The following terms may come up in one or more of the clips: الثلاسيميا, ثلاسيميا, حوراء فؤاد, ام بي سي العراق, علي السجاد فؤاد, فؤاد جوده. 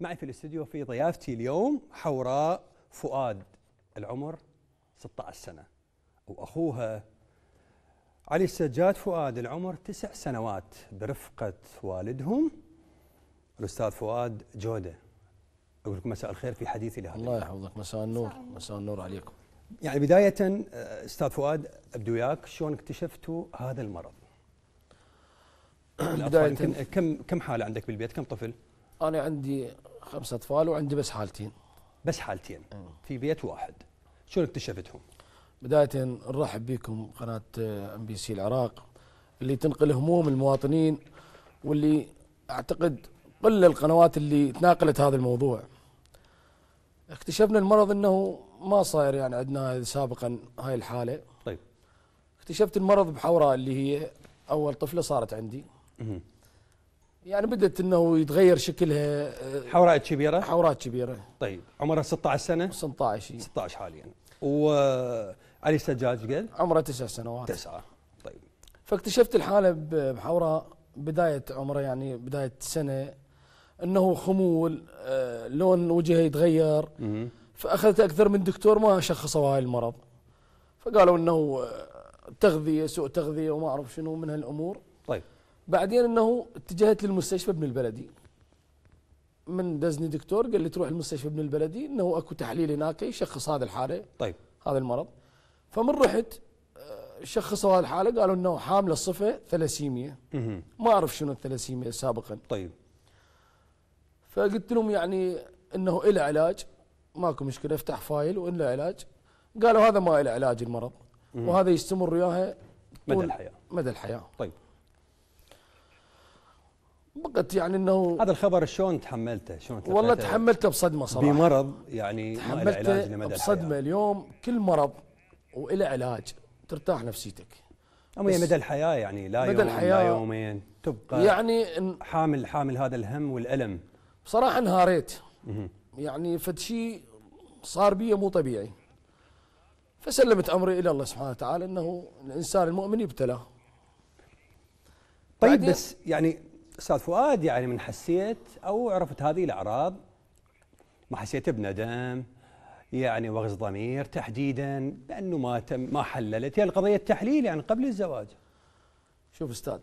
معي في الاستديو في ضيافتي اليوم حوراء فؤاد، العمر 16 سنة، وأخوها علي السجاد فؤاد العمر 9 سنوات، برفقة والدهم الأستاذ فؤاد جوده. أقول لكم مساء الخير في حديثي لهذا. الله يحفظك، مساء النور. مساء النور عليكم. يعني بداية أستاذ فؤاد أبدو وياك، شلون اكتشفتوا هذا المرض؟ بداية كم حالة عندك بالبيت؟ كم طفل؟ أنا عندي 5 أطفال وعندي بس حالتين. بس حالتين في بيت واحد. شو اكتشفتهم؟ بداية نرحب بكم قناة ام بي سي العراق اللي تنقل هموم المواطنين، واللي أعتقد قل القنوات اللي تناقلت هذا الموضوع. اكتشفنا المرض أنه ما صاير يعني عندنا سابقا هاي الحالة. طيب اكتشفت المرض بحوراء اللي هي أول طفلة صارت عندي. يعني بدت انه يتغير شكلها. حوراء كبيره؟ حوراء كبيره. طيب عمرها 16 سنه؟ 16 16 حاليا. وعلي السجاد قد؟ عمره 9 سنوات. 9. طيب فاكتشفت الحاله بحوراء بدايه عمره، يعني بدايه سنه، انه خمول، لون وجهه يتغير. فاخذت اكثر من دكتور ما شخصوا هاي المرض، فقالوا انه تغذيه، سوء تغذيه وما اعرف شنو من هالامور. طيب بعدين انه اتجهت للمستشفى ابن البلدي. من دزني دكتور قال لي تروح المستشفى ابن البلدي، انه اكو تحليل هناك يشخص هذه الحاله. طيب هذا المرض. فمن رحت شخصوا هذه الحاله، قالوا انه حامله الصفه ثلاسيميا. ما اعرف شنو الثلاسيميا سابقا. طيب فقلت لهم يعني انه إلى علاج، ماكو مشكله، افتح فايل وإلى علاج. قالوا هذا ما إلى علاج المرض، وهذا يستمر وياها مدى الحياه. مدى الحياه. طيب بقت يعني انه هذا الخبر شلون تحملته؟ شلون تحملته؟ والله تحملته بصدمه صراحه. بمرض يعني تحملته ما علاج لمدى بصدمه الحياة. اليوم كل مرض وإلى علاج ترتاح نفسيتك. اما هي مدى الحياه، يعني لا يوم لا يومين تبقى يعني حامل هذا الهم والالم. بصراحه انهاريت. يعني فد شيء صار بي مو طبيعي. فسلمت امري الى الله سبحانه وتعالى، انه الانسان المؤمن يبتلى. طيب بس يعني استاذ فؤاد، يعني من حسيت او عرفت هذه الاعراض ما حسيت بندم، يعني وغز ضمير تحديدا بانه ما حللت؟ هي القضيه التحليل يعني قبل الزواج. شوف استاذ،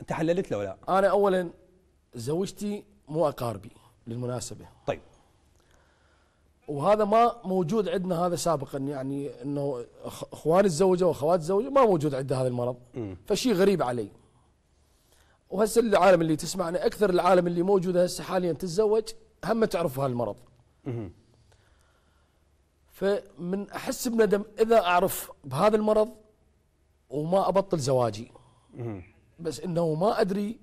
انت حللت لو لا؟ انا اولا زوجتي مو اقاربي للمناسبه. طيب وهذا ما موجود عندنا هذا سابقا، يعني انه اخوان الزوجه واخوات الزوجه ما موجود عندها هذا المرض. فشيء غريب علي. وهسه العالم اللي تسمعنا، اكثر العالم اللي موجوده هسه حاليا تتزوج هم تعرف هالمرض. فمن احس بندم اذا اعرف بهذا المرض وما ابطل زواجي. بس انه ما ادري،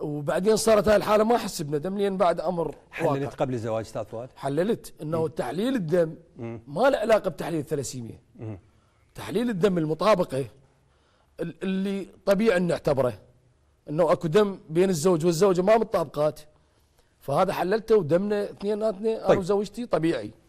وبعدين صارت هاي الحاله ما احس بندم لان بعد امر حللت واقع. قبل الزواج استاذ فؤاد؟ حللت انه تحليل الدم ما له علاقه بتحليل الثلاسيميا. تحليل الدم المطابقه اللي طبيعي نعتبره، انه اكو دم بين الزوج والزوجه ما متطابقات، فهذا حللته ودمنا اثنيناتنا انا وزوجتي طبيعي.